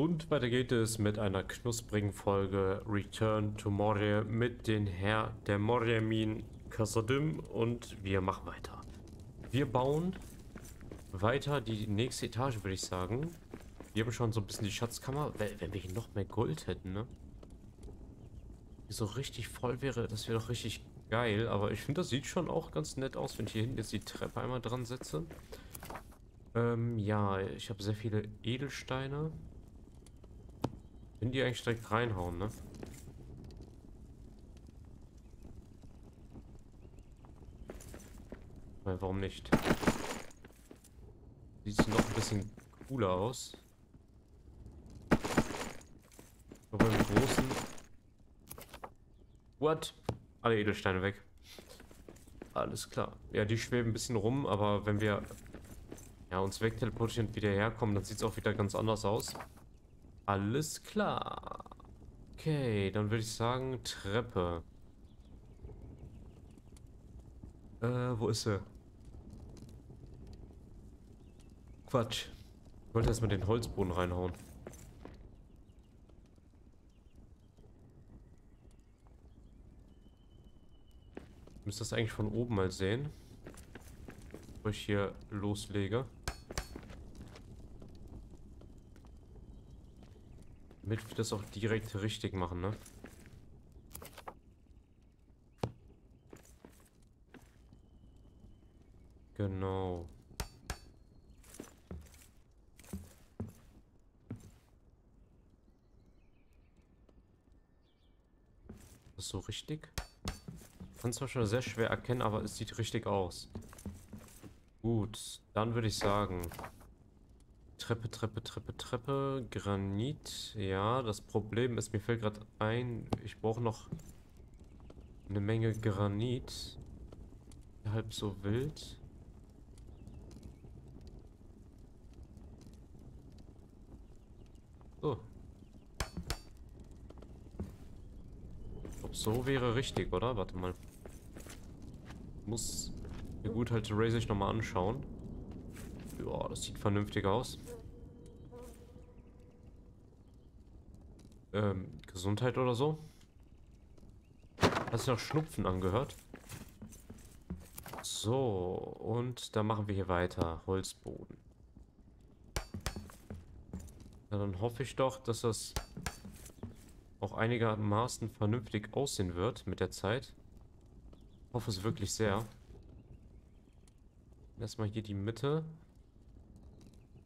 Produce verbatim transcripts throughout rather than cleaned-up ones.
Und weiter geht es mit einer knusprigen Folge Return to Moria mit den Herr der Moria-Minen Kassadim, und wir machen weiter. Wir bauen weiter die nächste Etage, würde ich sagen. Wir haben schon so ein bisschen die Schatzkammer. Wenn wir hier noch mehr Gold hätten, ne? Die so richtig voll wäre, das wäre doch richtig geil. Aber ich finde, das sieht schon auch ganz nett aus, wenn ich hier hinten jetzt die Treppe einmal dran setze. Ähm, ja, ich habe sehr viele Edelsteine. Können die eigentlich direkt reinhauen, ne? Weil, warum nicht? Sieht noch ein bisschen cooler aus. Aber im Großen... What? Alle Edelsteine weg. Alles klar. Ja, die schweben ein bisschen rum, aber wenn wir ja, uns wegteleportieren und wieder herkommen, dann sieht es auch wieder ganz anders aus. Alles klar. Okay, dann würde ich sagen, Treppe. Äh, wo ist sie? Quatsch. Ich wollte erstmal den Holzboden reinhauen. Ich müsste das eigentlich von oben mal sehen, bevor ich hier loslege. Damit wir das auch direkt richtig machen, ne? Genau. Das ist so richtig. Ich kann es zwar schon sehr schwer erkennen, aber es sieht richtig aus. Gut, dann würde ich sagen... Treppe, Treppe, Treppe, Treppe, Granit. Ja, das Problem ist, mir fällt gerade ein, ich brauche noch eine Menge Granit. Halb so wild. So. Ich glaub, so wäre richtig, oder? Warte mal. Muss mir gut halt Ray sich nochmal anschauen. Ja, das sieht vernünftig aus. Ähm, Gesundheit oder so? Hast du noch Schnupfen angehört? So, und dann machen wir hier weiter. Holzboden. Ja, dann hoffe ich doch, dass das auch einigermaßen vernünftig aussehen wird mit der Zeit. Ich hoffe es wirklich sehr. Erstmal hier die Mitte.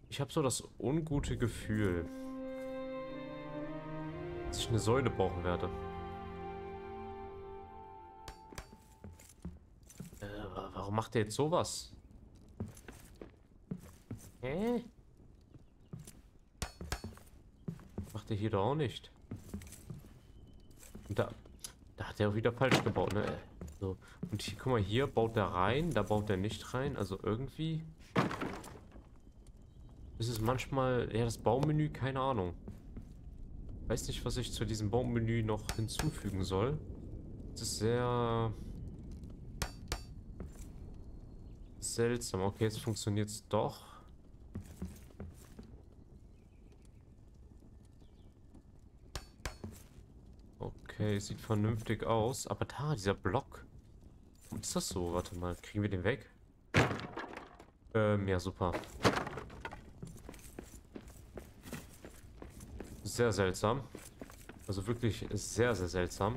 Ich habe so das ungute Gefühl, dass ich eine Säule brauchen werde. Äh, warum macht er jetzt sowas? Hä? Macht er hier doch auch nicht. Und da, da hat er auch wieder falsch gebaut, ne? So. Und hier, guck mal, hier baut er rein, da baut er nicht rein. Also irgendwie... Es ist manchmal, ja, das Baumenü, keine Ahnung. Weiß nicht, was ich zu diesem Baumenü noch hinzufügen soll. Es ist sehr seltsam. Okay, jetzt funktioniert es doch. Okay, sieht vernünftig aus. Aber da, dieser Block. Warum ist das so? Warte mal, kriegen wir den weg? Ähm, ja, super. Sehr seltsam. Also wirklich sehr, sehr seltsam.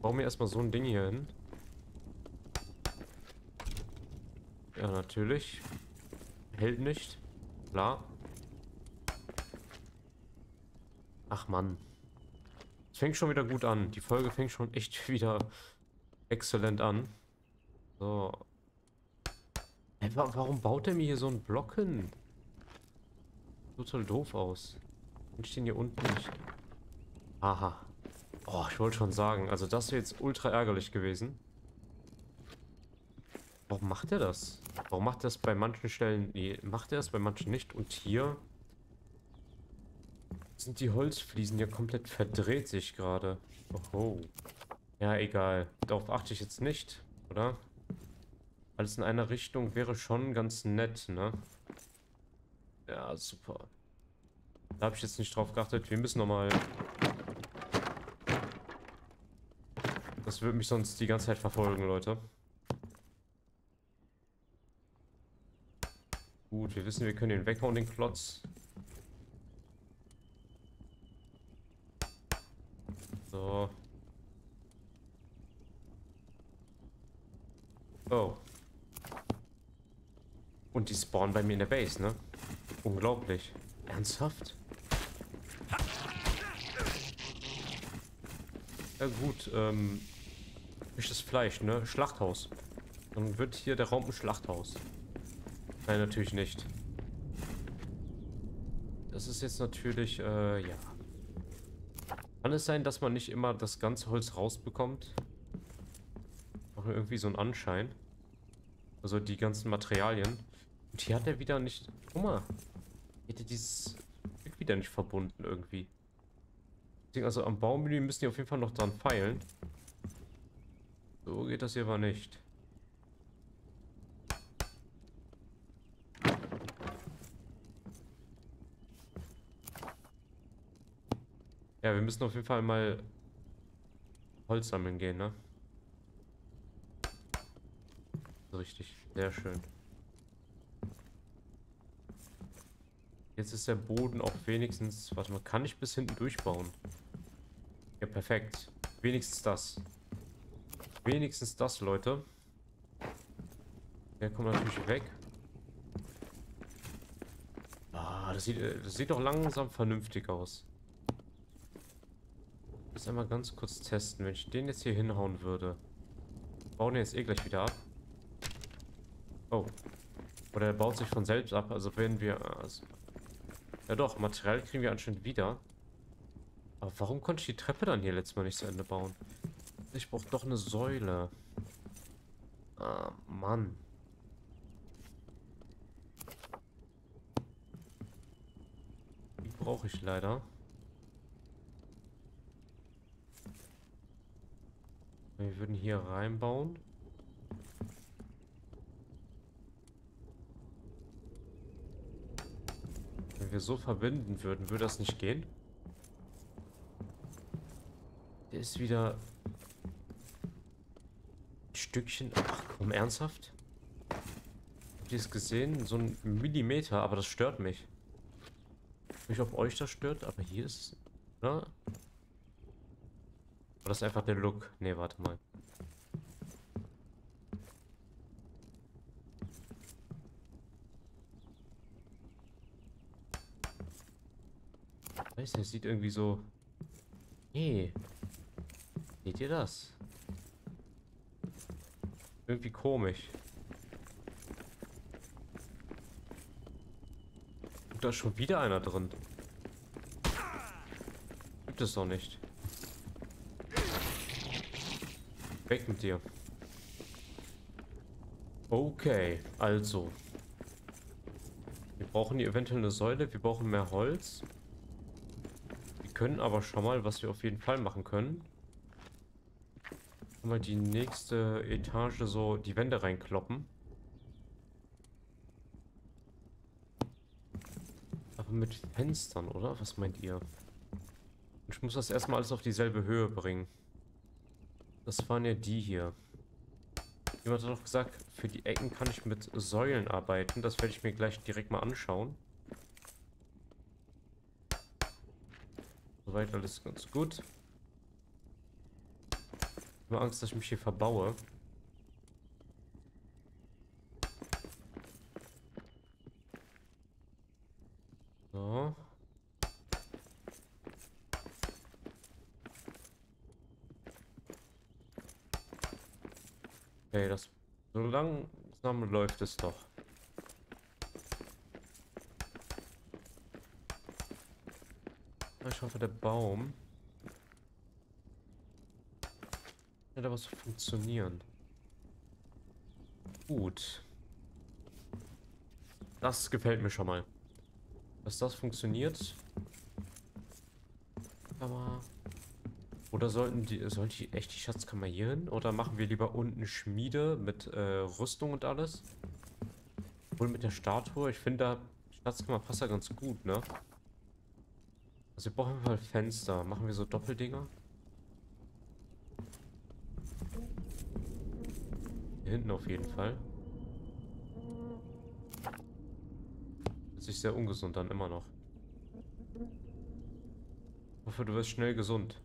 Bauen wir erstmal so ein Ding hier hin. Ja, natürlich. Hält nicht. Klar. Ach Mann. Es fängt schon wieder gut an. Die Folge fängt schon echt wieder exzellent an. So. Hey, wa- warum baut er mir hier so einen Block hin? Total doof aus. Ich stehe hier unten nicht. Aha. Oh, ich wollte schon sagen. Also das wäre jetzt ultra ärgerlich gewesen. Warum macht er das? Warum macht er das bei manchen Stellen? Nee, macht er das bei manchen nicht. Und hier sind die Holzfliesen ja komplett verdreht sich gerade. Oho. Ja, egal. Darauf achte ich jetzt nicht, oder? Alles in einer Richtung wäre schon ganz nett, ne? Ja, super. Da habe ich jetzt nicht drauf geachtet. Wir müssen nochmal... Das würde mich sonst die ganze Zeit verfolgen, Leute. Gut, wir wissen, wir können den weghauen, den Klotz. So. Oh. Und die spawnen bei mir in der Base, ne? Unglaublich. Ernsthaft? Ja gut, ähm... Frisches Fleisch, ne? Schlachthaus. Dann wird hier der Raum ein Schlachthaus. Nein, natürlich nicht. Das ist jetzt natürlich, äh, ja. Kann es sein, dass man nicht immer das ganze Holz rausbekommt? Machen wir irgendwie so einen Anschein. Also die ganzen Materialien. Und hier hat er wieder nicht... Guck mal. Hätte dieses Stück wieder nicht verbunden irgendwie. Deswegen, also am Baumenü müssen die auf jeden Fall noch dran feilen. So geht das hier aber nicht. Ja, wir müssen auf jeden Fall mal Holz sammeln gehen, ne? Richtig, sehr schön. Jetzt ist der Boden auch wenigstens... Warte mal, kann ich bis hinten durchbauen? Ja, perfekt. Wenigstens das. Wenigstens das, Leute. Der kommt natürlich weg. Ah, das sieht, das sieht doch langsam vernünftig aus. Jetzt einmal ganz kurz testen. Wenn ich den jetzt hier hinhauen würde. Wir bauen den jetzt eh gleich wieder ab. Oh. Oder er baut sich von selbst ab. Also wenn wir... Also ja doch, Material kriegen wir anscheinend wieder. Aber warum konnte ich die Treppe dann hier letztes Mal nicht zu Ende bauen? Ich brauche doch eine Säule. Ah, Mann. Die brauche ich leider. Wir würden hier reinbauen. Wenn wir so verbinden würden, würde das nicht gehen. Der ist wieder ein Stückchen. Ach komm, ernsthaft? Habt ihr es gesehen? So ein Millimeter, aber das stört mich. Nicht, ob euch das stört, aber hier ist es. Oder? Oder ist einfach der Look? Ne, warte mal. Weißt du, es sieht irgendwie so... Hey. Seht ihr das? Irgendwie komisch. Und da ist schon wieder einer drin. Gibt es doch nicht. Weg mit dir. Okay, also. Wir brauchen hier eventuell eine Säule, wir brauchen mehr Holz. Wir können aber schon mal, was wir auf jeden Fall machen können. Mal die nächste Etage so die Wände reinkloppen. Aber mit Fenstern, oder? Was meint ihr? Ich muss das erstmal alles auf dieselbe Höhe bringen. Das waren ja die hier. Jemand hat doch gesagt, für die Ecken kann ich mit Säulen arbeiten. Das werde ich mir gleich direkt mal anschauen. Soweit alles ganz gut. Ich habe Angst, dass ich mich hier verbaue. So. Okay, das, so langsam läuft es doch. Ich hoffe, der Baum wird aber so funktionieren. Gut. Das gefällt mir schon mal. Dass das funktioniert. Aber... Oder sollten die, sollte ich echt die Schatzkammer hier hin? Oder machen wir lieber unten Schmiede mit äh, Rüstung und alles? Obwohl mit der Statue, ich finde da Schatzkammer passt ja ganz gut, ne? Also wir brauchen mal Fenster. Machen wir so Doppeldinger. Hier hinten auf jeden Fall. Hört sich sehr ungesund an, immer noch. Ich hoffe, du wirst schnell gesund.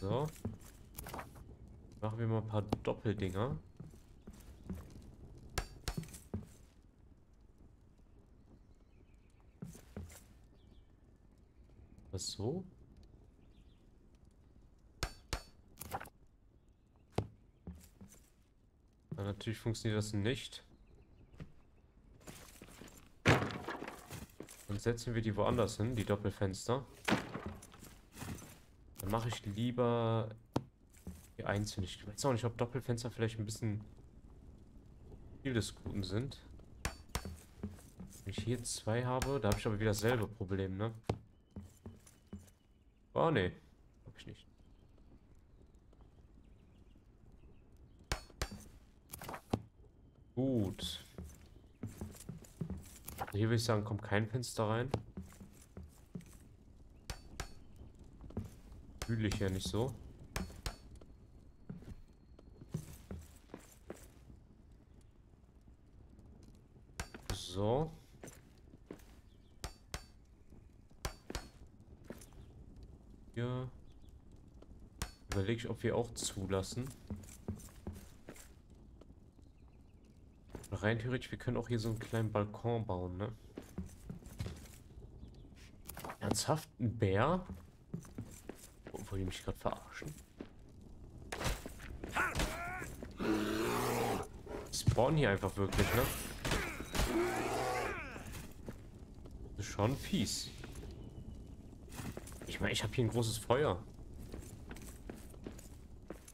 So. Machen wir mal ein paar Doppeldinger. Was so? Ja, natürlich funktioniert das nicht. Dann setzen wir die woanders hin, die Doppelfenster. Dann mache ich lieber die einzelnen. Ich weiß auch nicht, ob Doppelfenster vielleicht ein bisschen viel des Guten sind. Wenn ich hier zwei habe, da habe ich aber wieder dasselbe Problem, ne? Oh ne, hab ich nicht. Gut. Also hier würde ich sagen, kommt kein Fenster rein. Fühle ich ja nicht so. So. Hier überlege ich, ob wir auch zulassen. Rein theoretisch, wir können auch hier so einen kleinen Balkon bauen, ne? Ernsthaft? Ein Bär? Obwohl die mich gerade verarschen. Die spawnen hier einfach wirklich, ne? Das ist schon fies. Ich meine, ich habe hier ein großes Feuer.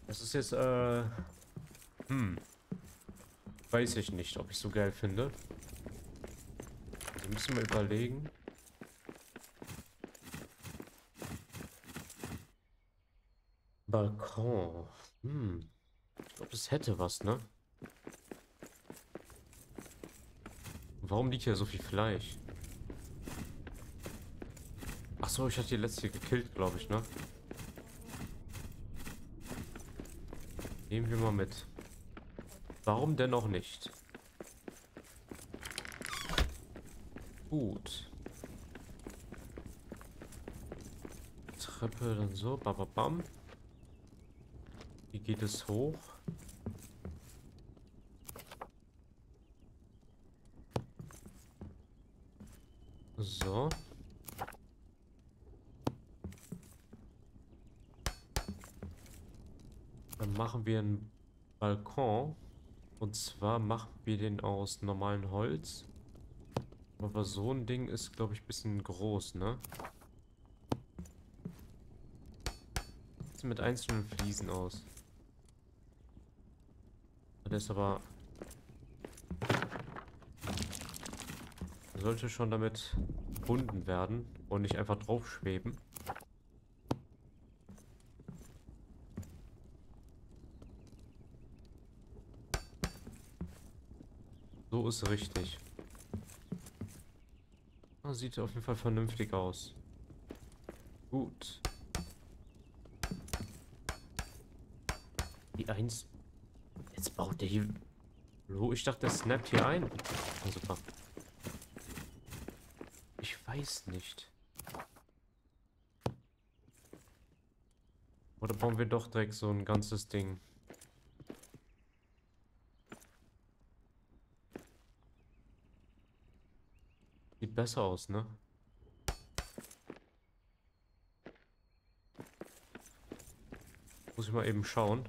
Das ist jetzt, äh... Hm. Weiß ich nicht, ob ich so geil finde. Also müssen wir überlegen. Balkon. Hm. Ich glaube, das hätte was, ne? Warum liegt hier so viel Fleisch? Achso, ich hatte die letzte gekillt, glaube ich, ne? Nehmen wir mal mit. Warum denn auch nicht? Gut. Treppe dann so, bababam. Wie geht es hoch? So. Machen wir einen Balkon, und zwar machen wir den aus normalem Holz, aber so ein Ding ist, glaube ich, ein bisschen groß, ne? Sieht mit einzelnen Fliesen aus. Das ist aber, sollte schon damit verbunden werden und nicht einfach drauf schweben. So ist richtig. Das sieht auf jeden Fall vernünftig aus. Gut. Die eins. Jetzt baut der hier. Hallo, ich dachte, der snappt hier ein. Oh, super. Ich weiß nicht. Oder bauen wir doch direkt so ein ganzes Ding? Besser aus, ne? Muss ich mal eben schauen.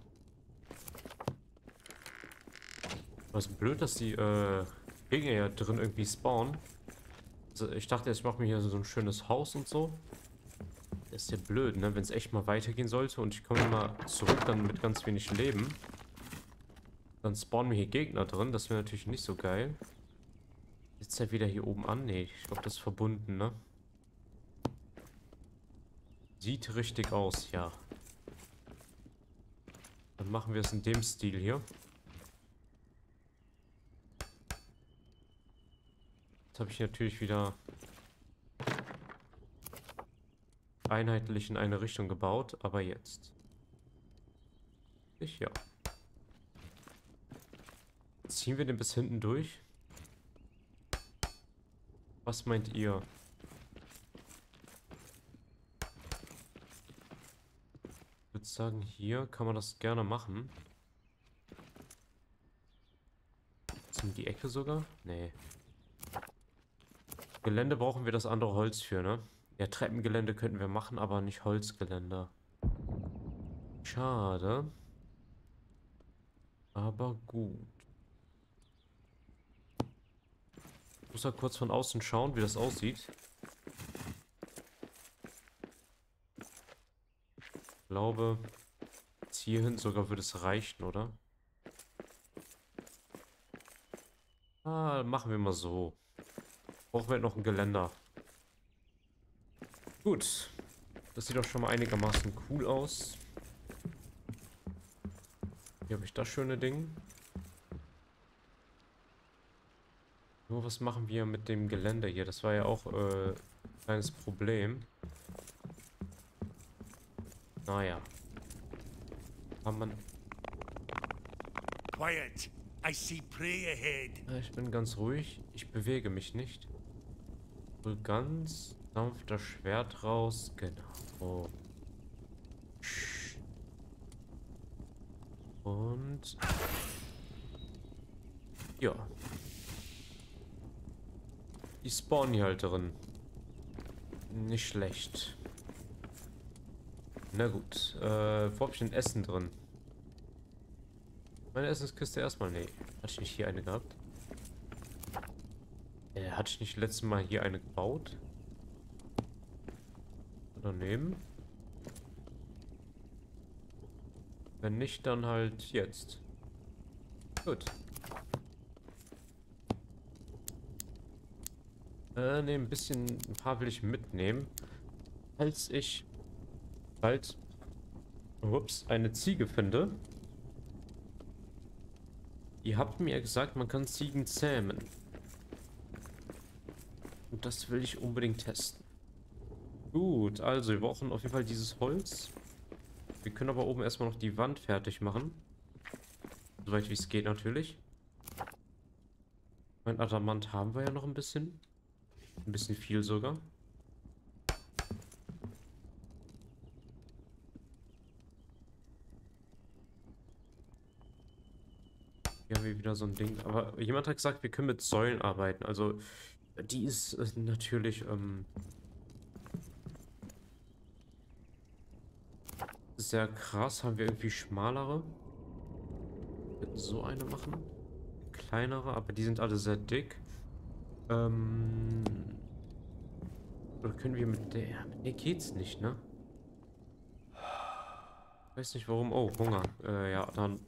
Was blöd, dass die äh, Gegner ja drin irgendwie spawnen. Also ich dachte, ich mache mir hier so ein schönes Haus und so. Das ist ja blöd, ne? Wenn es echt mal weitergehen sollte und ich komme mal zurück, dann mit ganz wenig Leben. Dann spawnen mir hier Gegner drin. Das wäre natürlich nicht so geil. Sitzt er wieder hier oben an? Ne, ich glaube, das ist verbunden, ne? Sieht richtig aus, ja. Dann machen wir es in dem Stil hier. Jetzt habe ich natürlich wieder einheitlich in eine Richtung gebaut, aber jetzt. Ich ja. Ziehen wir den bis hinten durch? Was meint ihr? Ich würde sagen, hier kann man das gerne machen. Um die Ecke sogar? Nee. Gelände brauchen wir das andere Holz für, ne? Ja, Treppengelände könnten wir machen, aber nicht Holzgeländer. Schade. Aber gut. Ich muss ja kurz von außen schauen, wie das aussieht. Ich glaube, jetzt hierhin sogar würde es reichen, oder? Ah, machen wir mal so. Brauchen wir noch ein Geländer. Gut. Das sieht doch schon mal einigermaßen cool aus. Hier habe ich das schöne Ding. Nur was machen wir mit dem Gelände hier? Das war ja auch äh, ein kleines Problem. Naja. Kann man... Quiet! I see prey ahead. Ich bin ganz ruhig. Ich bewege mich nicht. Wohl ganz sanft das Schwert raus. Genau. Und... Ja. Die Spawnhalterin. Nicht schlecht. Na gut. Äh, wo hab ich denn Essen drin? Meine Essenskiste erstmal. Nee. Hatte ich nicht hier eine gehabt? Äh, hatte ich nicht letztes Mal hier eine gebaut? Daneben? Wenn nicht, dann halt jetzt. Gut. Äh, ne, ein bisschen, ein paar will ich mitnehmen. Falls ich bald, ups, eine Ziege finde. Ihr habt mir gesagt, man kann Ziegen zähmen. Und das will ich unbedingt testen. Gut, also wir brauchen auf jeden Fall dieses Holz. Wir können aber oben erstmal noch die Wand fertig machen. Soweit wie es geht natürlich. Mein Adamant haben wir ja noch ein bisschen. Ein bisschen viel sogar. Hier haben wir wieder so ein Ding. Aber jemand hat gesagt, wir können mit Säulen arbeiten. Also die ist natürlich ähm, sehr krass. Haben wir irgendwie schmalere? Wir können so eine machen. Kleinere, aber die sind alle sehr dick. Ähm, oder können wir mit der... Mit der geht's nicht, ne? Ich weiß nicht warum. Oh, Hunger. Äh, ja, dann...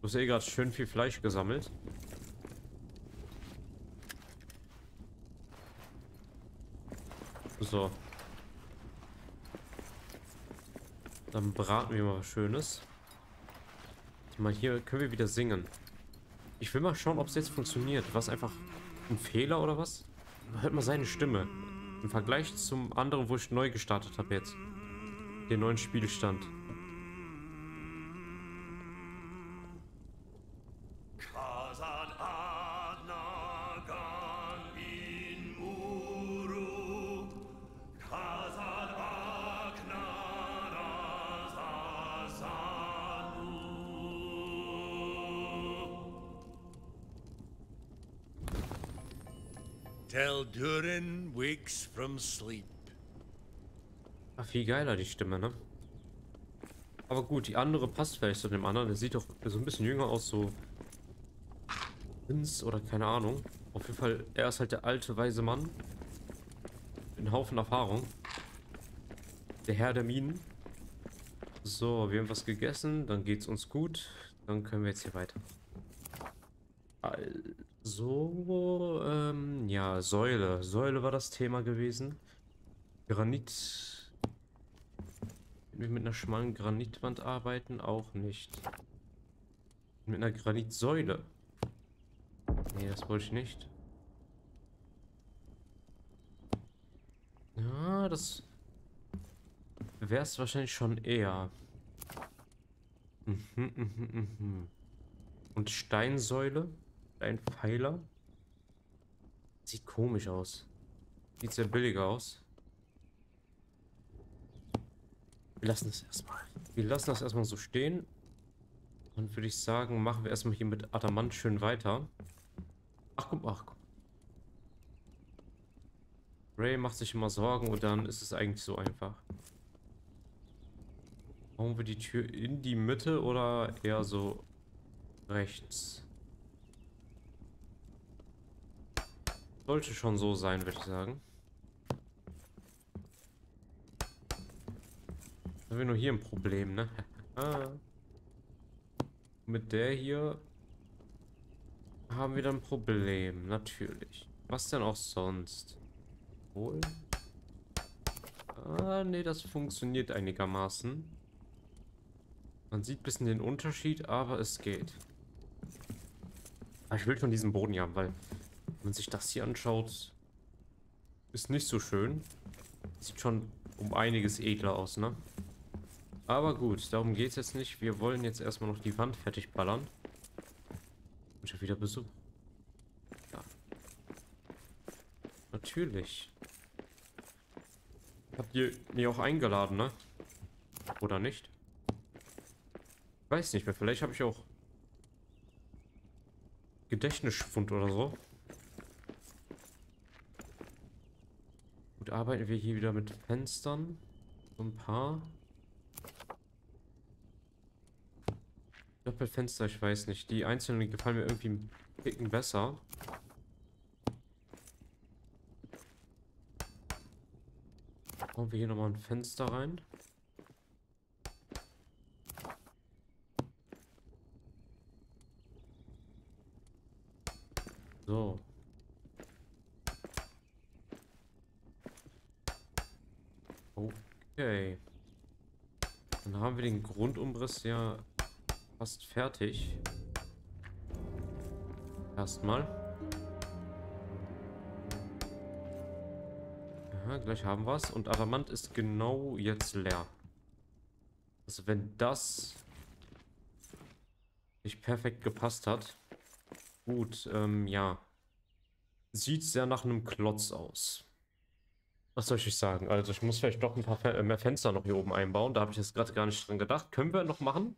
Du hast eh gerade schön viel Fleisch gesammelt. So. Dann braten wir mal was Schönes. Mal hier können wir wieder singen. Ich will mal schauen, ob es jetzt funktioniert. War es einfach ein Fehler oder was? Man hört mal seine Stimme. Im Vergleich zum anderen, wo ich neu gestartet habe jetzt. Den neuen Spielstand. Heldurin wakes from sleep. Ach, viel geiler die Stimme, ne? Aber gut, die andere passt vielleicht zu dem anderen. Der sieht doch so ein bisschen jünger aus, so... Prinz oder keine Ahnung. Auf jeden Fall, er ist halt der alte, weise Mann. Mit einem Haufen Erfahrung. Der Herr der Minen. So, wir haben was gegessen. Dann geht's uns gut. Dann können wir jetzt hier weiter. So, ähm, ja, Säule. Säule war das Thema gewesen. Granit. Können wir mit einer schmalen Granitwand arbeiten? Auch nicht. Mit einer Granitsäule. Nee, das wollte ich nicht. Gegner, das wäre es wahrscheinlich schon eher. Mhm, mhm, mhm. Und Steinsäule, ein Pfeiler. Sieht komisch aus. Sieht sehr billig aus. Wir lassen das erstmal. Wir lassen das erstmal so stehen. Dann würde ich sagen, machen wir erstmal hier mit Adamant schön weiter. Ach komm, ach komm. Ray macht sich immer Sorgen und dann ist es eigentlich so einfach. Bauen wir die Tür in die Mitte oder eher so rechts? Sollte schon so sein, würde ich sagen. Haben wir nur hier ein Problem, ne? Mit der hier haben wir dann ein Problem, natürlich. Was denn auch sonst? Wohl? Ah, nee, das funktioniert einigermaßen. Man sieht ein bisschen den Unterschied, aber es geht. Aber ich will schon diesen Boden hier haben, weil wenn man sich das hier anschaut, ist nicht so schön. Sieht schon um einiges edler aus, ne? Aber gut, darum geht es jetzt nicht. Wir wollen jetzt erstmal noch die Wand fertig ballern. Und schon wieder Besuch. Ja. Natürlich. Habt ihr mir auch eingeladen, ne? Oder nicht? Ich weiß nicht mehr. Vielleicht habe ich auch Gedächtnisschwund oder so. Gut, arbeiten wir hier wieder mit Fenstern. So ein paar. Doppelfenster, ich weiß nicht. Die einzelnen gefallen mir irgendwie ein Ticken besser. Machen wir hier nochmal ein Fenster rein. So. Okay. Dann haben wir den Grundumriss ja fast fertig. Erstmal. Aha, gleich haben wir es. Und Adamant ist genau jetzt leer. Also wenn das nicht perfekt gepasst hat. Gut, ähm, ja. Sieht sehr nach einem Klotz aus. Was soll ich sagen? Also ich muss vielleicht doch ein paar Fe- mehr Fenster noch hier oben einbauen. Da habe ich jetzt gerade gar nicht dran gedacht. Können wir noch machen?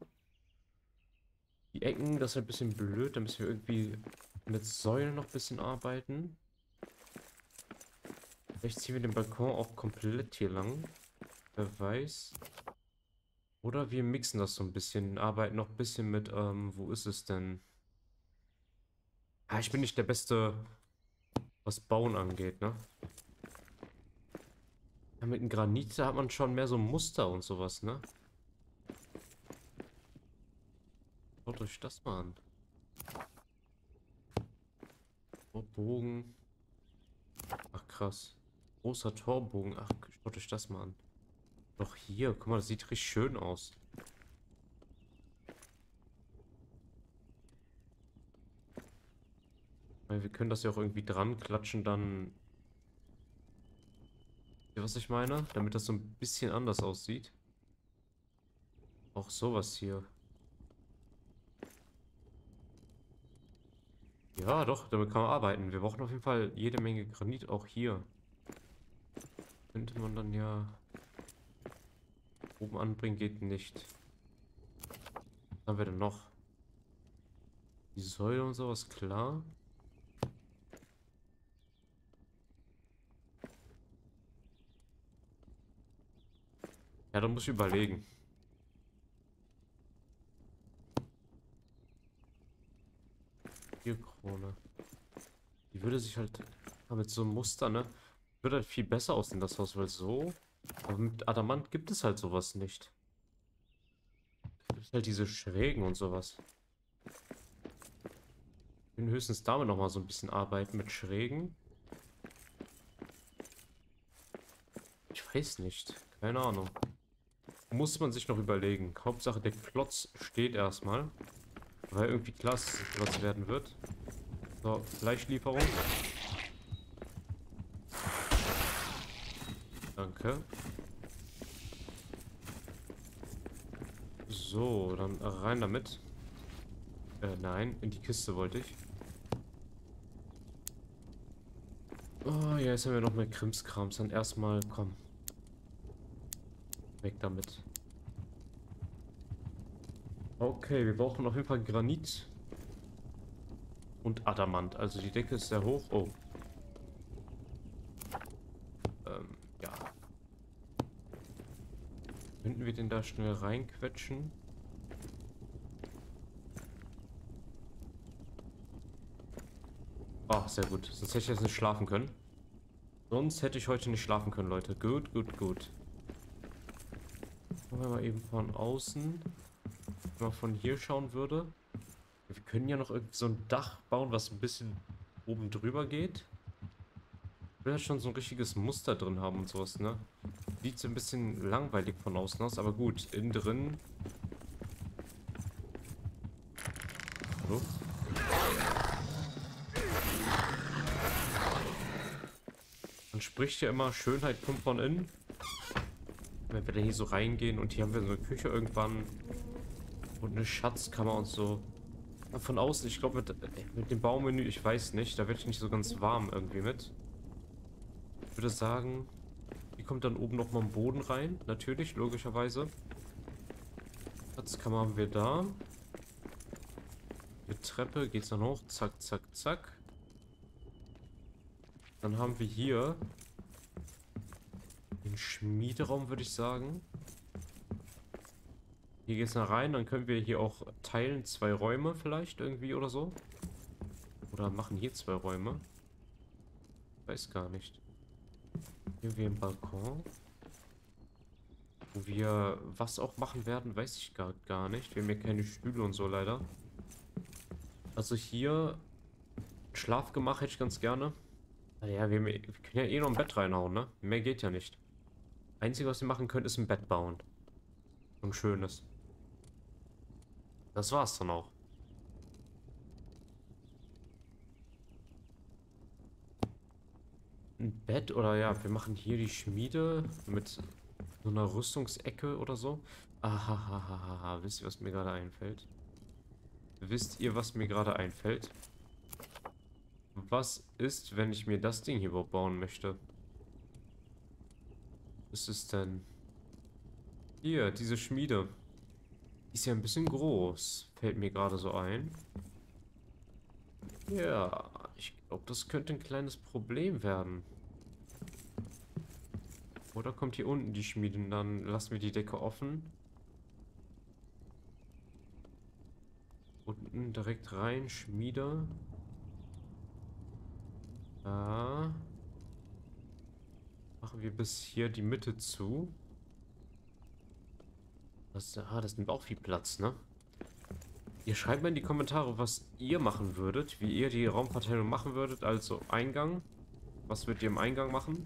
Die Ecken, das ist ein bisschen blöd. Da müssen wir irgendwie mit Säulen noch ein bisschen arbeiten. Vielleicht ziehen wir den Balkon auch komplett hier lang. Wer weiß. Oder wir mixen das so ein bisschen. Arbeiten noch ein bisschen mit, ähm, wo ist es denn? Ah, ich bin nicht der Beste, was Bauen angeht, ne? Ja, mit dem Granit, da hat man schon mehr so Muster und sowas, ne? Schaut euch das mal an. Torbogen. Ach krass. Großer Torbogen. Ach, schaut euch das mal an. Doch hier, guck mal, das sieht richtig schön aus. Weil wir können das ja auch irgendwie dran klatschen, dann... Wisst ihr, was ich meine? Damit das so ein bisschen anders aussieht. Auch sowas hier. Ja, doch, damit kann man arbeiten. Wir brauchen auf jeden Fall jede Menge Granit, auch hier. Könnte man dann ja oben anbringen, geht nicht. Was haben wir denn noch? Die Säule und sowas, klar. Ja, da muss ich überlegen. Bierkrone. Die würde sich halt mit so einem Muster, ne? Würde halt viel besser aussehen, das Haus, weil so. Aber mit Adamant gibt es halt sowas nicht. Da gibt es halt diese Schrägen und sowas. Ich will höchstens damit nochmal so ein bisschen arbeiten mit Schrägen. Ich weiß nicht. Keine Ahnung. Muss man sich noch überlegen. Hauptsache der Klotz steht erstmal. Weil irgendwie klar ist, was werden wird. So, Fleischlieferung. Danke. So, dann rein damit. Äh, nein, in die Kiste wollte ich. Oh, ja, jetzt haben wir noch mehr Krimskrams. Dann erstmal, komm. Weg damit. Okay, wir brauchen auf jeden Fall Granit. Und Adamant. Also die Decke ist sehr hoch. Oh. Ähm, ja. Könnten wir den da schnell reinquetschen? Ach, sehr gut. Sonst hätte ich jetzt nicht schlafen können. Sonst hätte ich heute nicht schlafen können, Leute. Gut, gut, gut. Machen wir mal eben von außen. Wenn man von hier schauen würde. Wir können ja noch irgendwie so ein Dach bauen, was ein bisschen oben drüber geht. Ich will ja schon so ein richtiges Muster drin haben und sowas, ne? Sieht so ein bisschen langweilig von außen aus, aber gut. Innen drin. Hallo? Man spricht ja immer, Schönheit kommt von innen. Wenn wir da hier so reingehen und hier haben wir so eine Küche irgendwann. Und eine Schatzkammer und so. Von außen, ich glaube mit, mit dem Baumenü, ich weiß nicht, da werde ich nicht so ganz warm irgendwie mit. Ich würde sagen, hier kommt dann oben nochmal ein Boden rein, natürlich, logischerweise. Schatzkammer haben wir da. Mit Treppe geht es dann hoch, zack, zack, zack. Dann haben wir hier den Schmiederaum, würde ich sagen. Hier geht's nach rein, dann können wir hier auch teilen, zwei Räume vielleicht irgendwie oder so. Oder machen hier zwei Räume. Weiß gar nicht. Hier haben wir einen Balkon. Wo wir was auch machen werden, weiß ich gar, gar nicht. Wir haben hier keine Stühle und so leider. Also hier Schlafgemach hätte ich ganz gerne. Naja, wir, wir können ja eh noch ein Bett reinhauen, ne? Mehr geht ja nicht. Einzige, was wir machen können, ist ein Bett bauen. Und schönes. Das war's dann auch. Ein Bett oder ja, wir machen hier die Schmiede mit so einer Rüstungsecke oder so. Ahahaha, wisst ihr, was mir gerade einfällt? Wisst ihr, was mir gerade einfällt? Was ist, wenn ich mir das Ding hier überhaupt bauen möchte? Was ist denn? Hier, diese Schmiede. Ist ja ein bisschen groß. Fällt mir gerade so ein. Ja, ich glaube, das könnte ein kleines Problem werden. Oder kommt hier unten die Schmiede und dann lassen wir die Decke offen. Unten direkt rein, Schmiede. Da. Machen wir bis hier die Mitte zu. Das, ah, das nimmt auch viel Platz, ne? Ihr schreibt mal in die Kommentare, was ihr machen würdet, wie ihr die Raumverteilung machen würdet. Also Eingang. Was würdet ihr im Eingang machen?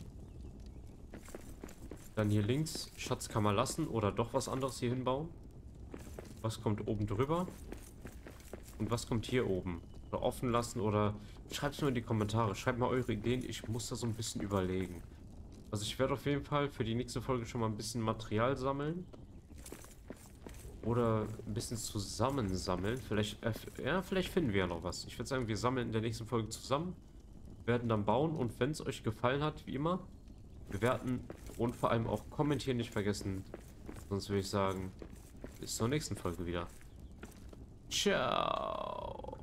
Dann hier links Schatzkammer lassen oder doch was anderes hier hinbauen. Was kommt oben drüber? Und was kommt hier oben? Oder offen lassen oder... Schreibt es mal in die Kommentare. Schreibt mal eure Ideen. Ich muss da so ein bisschen überlegen. Also ich werde auf jeden Fall für die nächste Folge schon mal ein bisschen Material sammeln. Oder ein bisschen zusammensammeln. Vielleicht, äh, ja, vielleicht finden wir ja noch was. Ich würde sagen, wir sammeln in der nächsten Folge zusammen. Werden dann bauen. Und wenn es euch gefallen hat, wie immer, bewerten und vor allem auch kommentieren nicht vergessen. Sonst würde ich sagen, bis zur nächsten Folge wieder. Ciao.